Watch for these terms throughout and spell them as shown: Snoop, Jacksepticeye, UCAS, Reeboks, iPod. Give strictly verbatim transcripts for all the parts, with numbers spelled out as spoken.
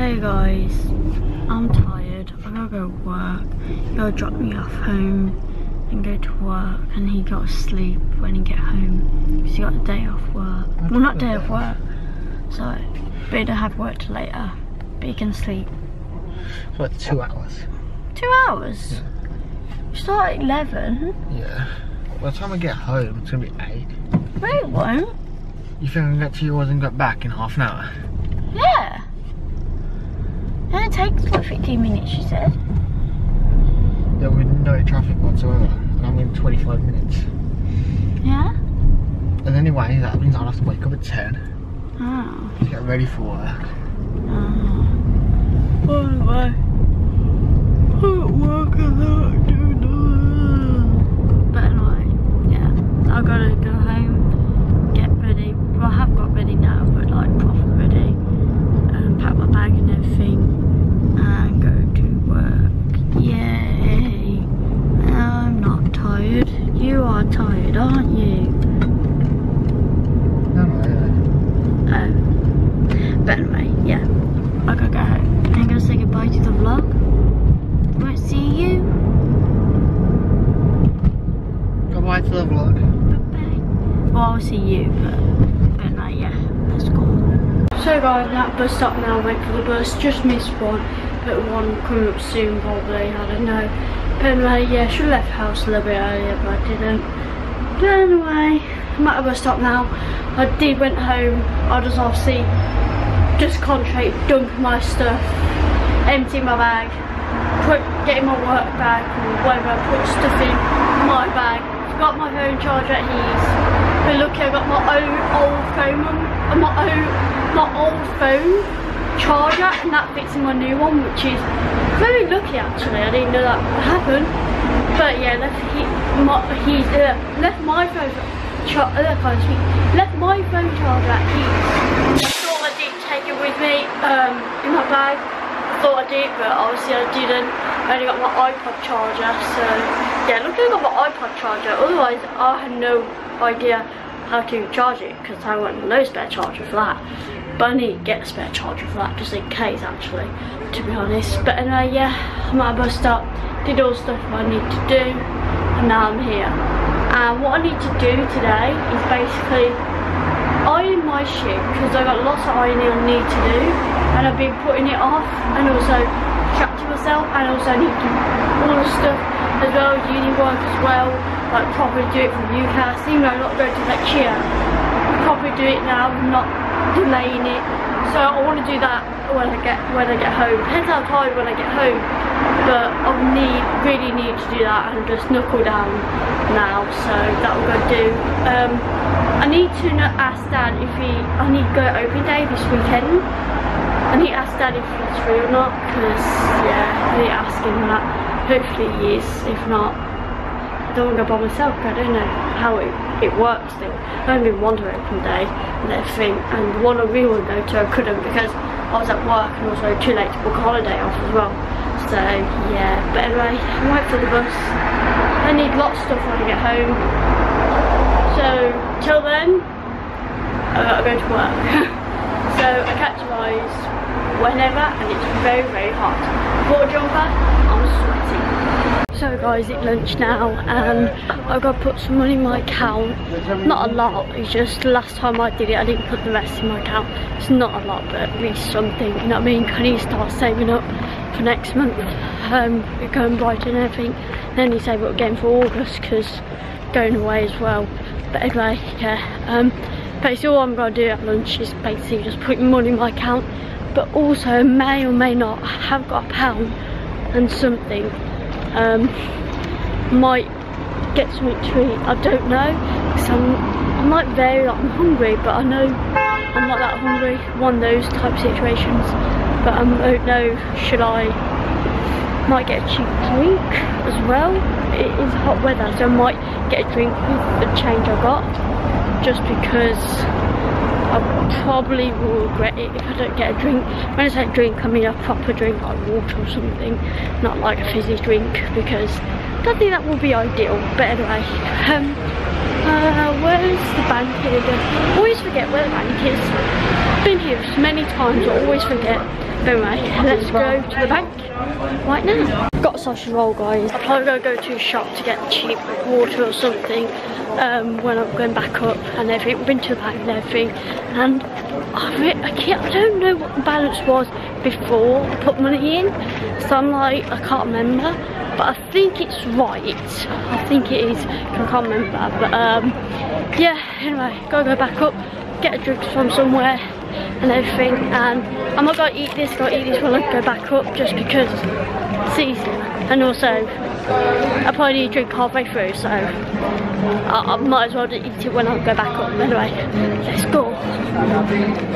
Hey guys, I'm tired. I gotta go work. He'll drop me off home and go to work, and he gotta sleep when he get home because he got a day off work. Well, not day off work, so but he don't have work till later. But he can sleep. So it's two hours. Two hours. Yeah. We start at eleven. Yeah. By the time I get home, it's gonna be eight. Wait, it won't. You think I can get to yours and get back in half an hour? Yeah. And it takes like fifteen minutes, you said. Yeah, with no traffic whatsoever, and I'm in twenty-five minutes. Yeah. And anyway, that means I'll have to wake up at ten. Oh. To get ready for work. Oh. By the way, I can't work without doing that. But anyway, yeah, I've got to go home, get ready. Well, I have got ready now, but like proper ready. Pack my bag and everything and go to work. Yay! I'm not tired. You are tired, aren't you? No, I'm not. Um, but anyway, yeah. I gotta go home. I'm gonna say goodbye to the vlog. Won't see you. Goodbye to the vlog. Bye bye. Well, I'll see you, but, but anyway, yeah. Let's go. So guys, that bus stop now, wait for the bus, just missed one, but one coming up soon probably, I don't know. But anyway, yeah, should have left the house a little bit earlier, but I didn't. But anyway, I'm at a bus stop now. I did went home, I just obviously, just concentrate, dumping my stuff, emptying my bag, put, getting my work bag, or whatever, put stuff in my bag. Got my phone charger at his, but lucky I got my own old phone, my own, my old phone charger, and that fits in my new one, which is very lucky actually. I didn't know that would happen, but yeah, left he, my, he uh, left my phone charger. Uh, can't speak. Left my phone charger at his. I thought I did take it with me um, in my bag. I thought I did, but obviously I didn't. I only got my iPod charger, so yeah, luckily I got my iPod charger. Otherwise, I had no idea how to charge it because I won't have no spare charger for that. But I need to get a spare charger for that, just in case actually, to be honest. But anyway, yeah, I'm at a bus stop, did all the stuff I need to do, and now I'm here. And what I need to do today is basically iron my shit, because I've got lots of ironing I need to do, and I've been putting it off, and also distracting myself, and also I need to do all the stuff as well, uni work as well, like properly do it from UCAS, even though I'm not going to next year. Probably do it now, not delaying it. So I want to do that when I get when I get home. Depends how tired when I get home, but I need really need to do that and just knuckle down now. So that we're gonna do. Um, I need to ask Dad if he. I need to go to open day this weekend. I need to ask Dad if he's free or not, because yeah, I need to ask him that. Hopefully he is. If not, I don't want to go by myself. I don't know how it, it works. Though. I only want to open day and everything, and the one I really want to go to I couldn't because I was at work and also too late to book a holiday off as well. So yeah, but anyway, I'm right for the bus. I need lots of stuff when I get home. So till then, I gotta go to work. So I catch you guys whenever, and it's very very hot. Bought a jumper. I'm sweating. So guys, it's lunch now and I've got to put some money in my account. Not a lot, it's just last time I did it I didn't put the rest in my account. It's not a lot, but at least something, you know what I mean? I need to start saving up for next month. Um, we're going Brighton and everything. And then you save up again for August because going away as well. But anyway, yeah. Um, basically all I'm going to do at lunch is basically just put money in my account. But also may or may not have got a pound and something. Um, might get something to eat, I don't know, because I might vary, like I'm hungry, but I know I'm not that hungry, one of those type situations, but I don't know, should I, might get a cheap drink as well, it is hot weather, so I might get a drink with the change I got, just because I probably will regret it if I don't get a drink. When I say drink, I mean a proper drink, like water or something, not like a fizzy drink, because I don't think that will be ideal. But anyway, um, uh, where's the bank here? I always forget where the bank is. I've been here many times, I always forget. Alright, let's go to the bank right now. Got a sausage roll, guys. I'm probably going to go to a shop to get cheap water or something um, when I'm going back up and everything. We've been to the bank and everything. And I, I, can't, I don't know what the balance was before I put money in. So I'm like, I can't remember. But I think it's right. I think it is. I can't remember. But um, yeah, anyway, got to go back up, get a drink from somewhere and everything, and I'm not going to eat this, going to eat this while I go back up just because it's easy, and also I probably need a drink halfway through, so I, I might as well eat it when I go back up. Anyway, let's go.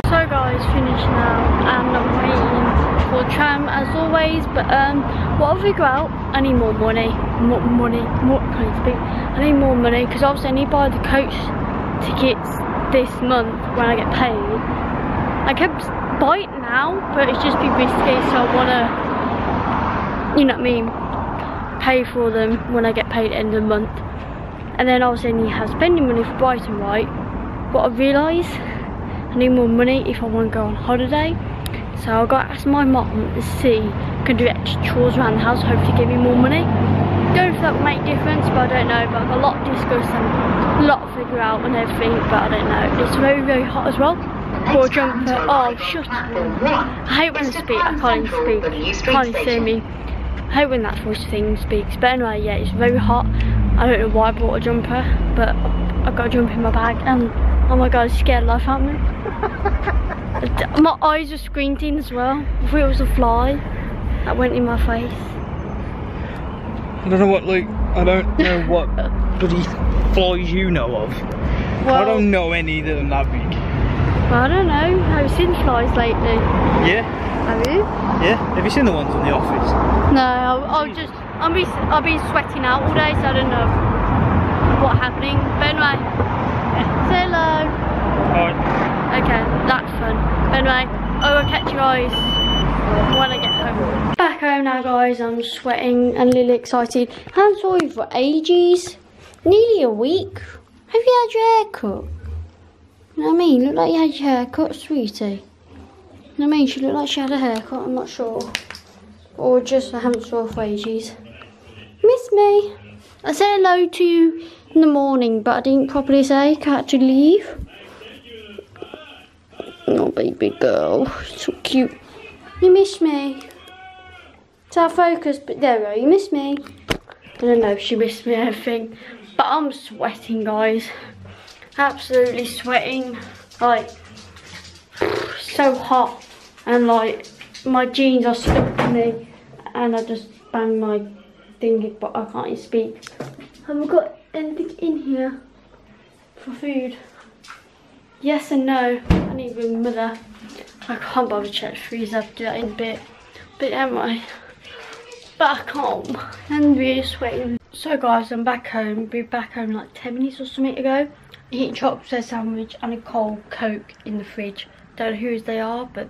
So guys, finished now, and I'm waiting for the tram as always, but um, what if we go out? I need more money, more money, more, can I speak? I need more money, because obviously I need to buy the coach tickets this month when I get paid. I kept buying it now, but it's just be risky, so I want to, you know what I mean, pay for them when I get paid at the end of the month. And then obviously I need to have spending money for Brighton, right? But I realised I need more money if I want to go on holiday, so I've got to ask my mum to see if I can do extra chores around the house, hopefully give me more money. I don't know if that will make a difference, but I don't know. But I've got a lot to discuss and a lot to figure out and everything, but I don't know. It's very, very hot as well. Poor jumper. Oh, shut up. I hate when I speak. I can't even speak. I can't even hear me. I hate when that voice thing speaks. But anyway, yeah, it's very hot. I don't know why I bought a jumper, but I've got a jumper in my bag. And oh my god, I scared life out of me. My eyes were squinting as well. I thought it was a fly that went in my face. I don't know what, like, I don't know what bloody flies you know of. Well, I don't know any that are that big. Well, I don't know. Have you seen flies lately? Yeah. Have you? Yeah. Have you seen the ones in the office? No, I'll, I'll just, I'll be, I'll be sweating out all day, so I don't know what's happening. But anyway, say hello. Alright. Okay, that's fun. But anyway, I will catch you guys when I get home. Back home now, guys. I'm sweating and a little excited. I haven't saw you for ages. Nearly a week. Have you had your haircut? You know what I mean? Look like you had your haircut, sweetie. You know what I mean? She looked like she had a haircut, I'm not sure. Or just I haven't saw her for ages. Miss me? I said hello to you in the morning, but I didn't properly say, can't you leave? Oh, baby girl. So cute. You miss me. It's our focus, but there we are. You miss me. I don't know if she missed me or anything, but I'm sweating, guys. Absolutely sweating. Like, so hot. And, like, my jeans are slipped to me. And I just banged my thingy, but I can't even speak. Have we got anything in here for food? Yes and no. I need my mother. I can't bother to check the freezer, I'll do that in a bit. But anyway, back home and we're sweating. So guys, I'm back home. Be back home like ten minutes or something ago. Eating chopped bread sandwich and a cold Coke in the fridge. Don't know whose they are, but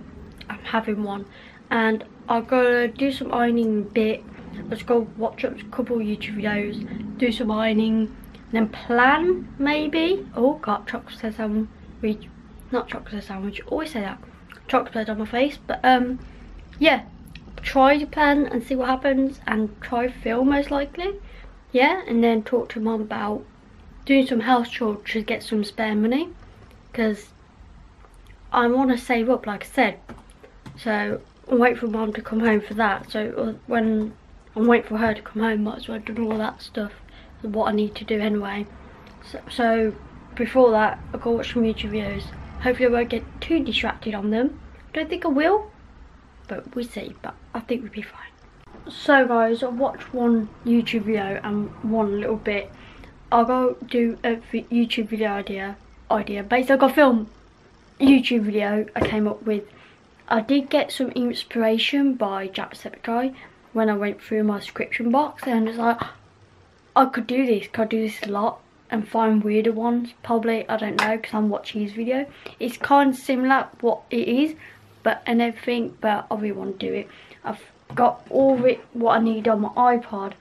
I'm having one. And I'll go do some ironing in a bit. Let's go watch up a couple YouTube videos, do some ironing, and then plan maybe. Oh, got chopped bread sandwich. Not chopped bread sandwich. Always say that. Chocolate on my face, but um yeah, try to plan and see what happens, and try film most likely, yeah, and then talk to mum about doing some house chores to get some spare money, because I want to save up like I said, so I'll wait for mum to come home for that. So when I'm waiting for her to come home, might as well do all that stuff, what I need to do anyway. So, so before that, I'll go watch some YouTube videos. Hopefully I won't get too distracted on them. Don't think I will, but we'll see. But I think we'll be fine. So guys, I watched one YouTube video and one little bit. I'll go do a YouTube video idea. Idea. Basically, I got film YouTube video I came up with. I did get some inspiration by Jacksepticeye when I went through my subscription box, and I was like, I could do this. Could I do this a lot? And find weirder ones, probably. I don't know, because I'm watching his video. It's kind of similar what it is, but and everything, but I really want to do it. I've got all it what I need on my iPod.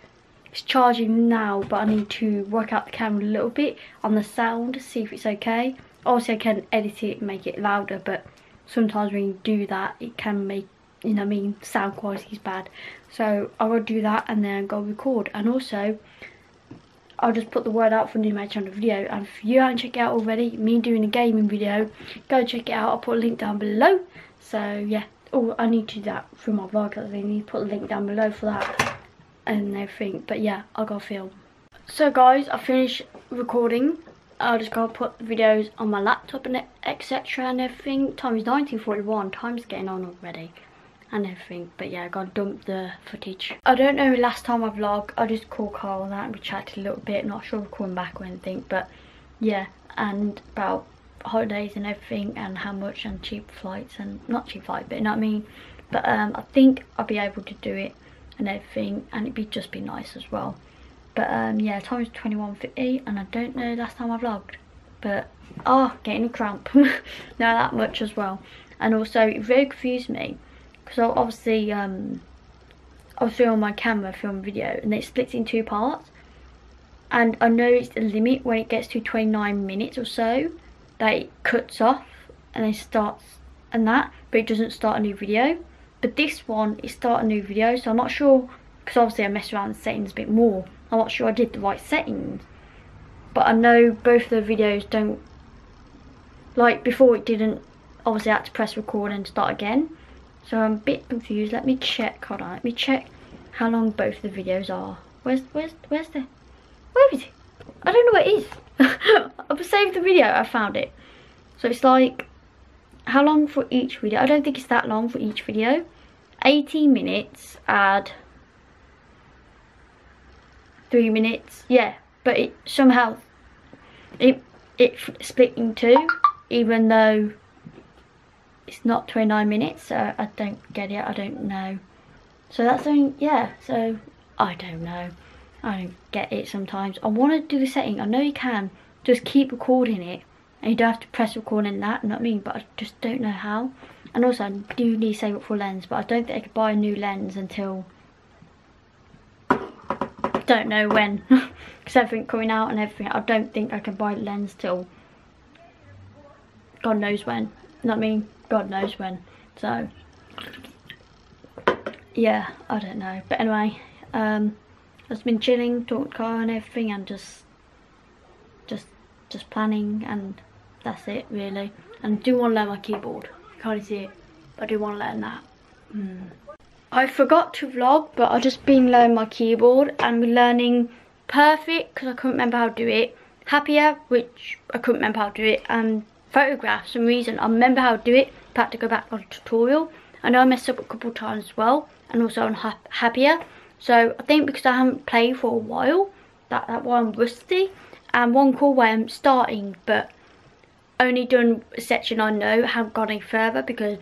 It's charging now, but I need to work out the camera a little bit on the sound, see if it's okay. Obviously I can edit it and make it louder, but sometimes when you do that, it can make you know what I mean, sound quality is bad. So I will do that and then go record. And also, I'll just put the word out for a new my channel video. And if you haven't checked it out already, me doing a gaming video, go check it out. I'll put a link down below. So yeah, oh, I need to do that through my vlog. I need to put a link down below for that and everything. But yeah, I'll go film. So guys, I finished recording. I'll just go put videos on my laptop and et cetera and everything. Time is nineteen forty-one. Time's getting on already and everything. But yeah, I gotta dump the footage. I don't know last time I vlogged. I just called Carl on that and we chatted a little bit. Not sure we're coming back or anything. But yeah, and about holidays and everything and how much and cheap flights and not cheap flights, but you know what I mean. But um, I think I'll be able to do it and everything, and it'd be just be nice as well. But um, yeah, time is twenty-one fifty, and I don't know last time I vlogged. But, oh, getting a cramp. No, that much as well. And also, it really confused me. Because obviously, um, I was filming my camera, filming video, and it splits in two parts. And I know it's the limit when it gets to twenty-nine minutes or so, that it cuts off, and then starts, and that. But it doesn't start a new video. But this one, it starts a new video, so I'm not sure. Because obviously, I messed around the settings a bit more. I'm not sure I did the right settings, but I know both of the videos don't, like before it didn't, obviously I had to press record and start again, so I'm a bit confused. Let me check, hold on, let me check how long both the videos are. Where's, where's, where's the, where is it? I don't know where it is. I've saved the video, I found it. So it's like, how long for each video? I don't think it's that long for each video. eighteen minutes add three minutes, yeah, but it somehow it it split in two, even though it's not twenty-nine minutes. So I don't get it. I don't know. So that's only, yeah, so I don't know. I don't get it sometimes. I want to do the setting. I know you can just keep recording it and you don't have to press record in that, you know what I mean, but I just don't know how. And also I do need to save up for a lens, but I don't think I could buy a new lens until don't know when, because everything coming out and everything. I don't think I can buy lens till God knows when, you know what I mean, God knows when. So yeah, I don't know. But anyway, um I've been chilling, talking to Carl and everything, and just just just planning, and that's it really. And I do want to learn my keyboard. You can't see it, but I do want to learn that. mm. I forgot to vlog, but I've just been learning my keyboard, and we're learning perfect, because I couldn't remember how to do it. Happier, which I couldn't remember how to do it. And photograph, some reason, I remember how to do it, but I had to go back on a tutorial. I know I messed up a couple of times as well, and also on ha happier. So I think because I haven't played for a while, that, that why I'm rusty. And one cool way I'm starting, but only done a section I know, haven't gone any further, because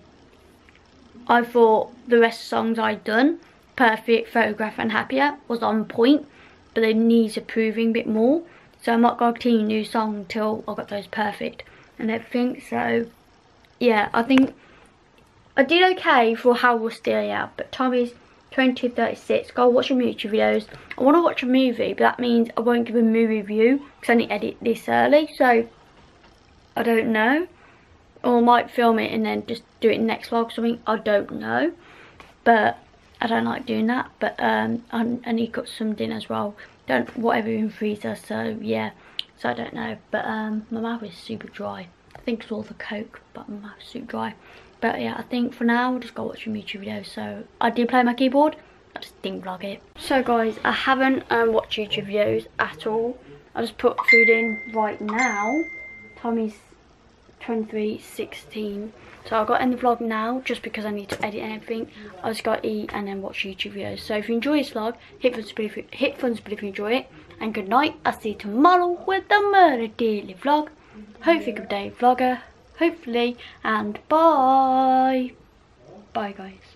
I thought the rest of the songs I'd done, Perfect, Photograph and Happier, was on point, but they need improving a bit more. So I'm not going to continue a new song until I got those perfect and everything. So yeah, I think I did okay for how rusty I am. But time is twenty-two thirty-six. Go watch your YouTube videos. I want to watch a movie, but that means I won't give a movie review because I need to edit this early. So I don't know. Or I might film it and then just do it in the next vlog or something. I don't know. But I don't like doing that. But um, I, I need to cook some dinner as well. Don't whatever in the freezer. So yeah. So I don't know. But um, my mouth is super dry. I think it's all the Coke. But my mouth is super dry. But yeah, I think for now, I'll just go watch some YouTube videos. So I did play my keyboard. I just didn't vlog it. So guys, I haven't um, watched YouTube videos at all. I just put food in right now. Tommy's twenty-three sixteen. So I've got to end the vlog now just because I need to edit and everything. I just got to eat and then watch YouTube videos. So if you enjoy this vlog, hit thumbs up if you, hit thumbs up if you enjoy it. And good night. I'll see you tomorrow with another daily vlog. Hopefully good day vlogger. Hopefully. And bye. Bye guys.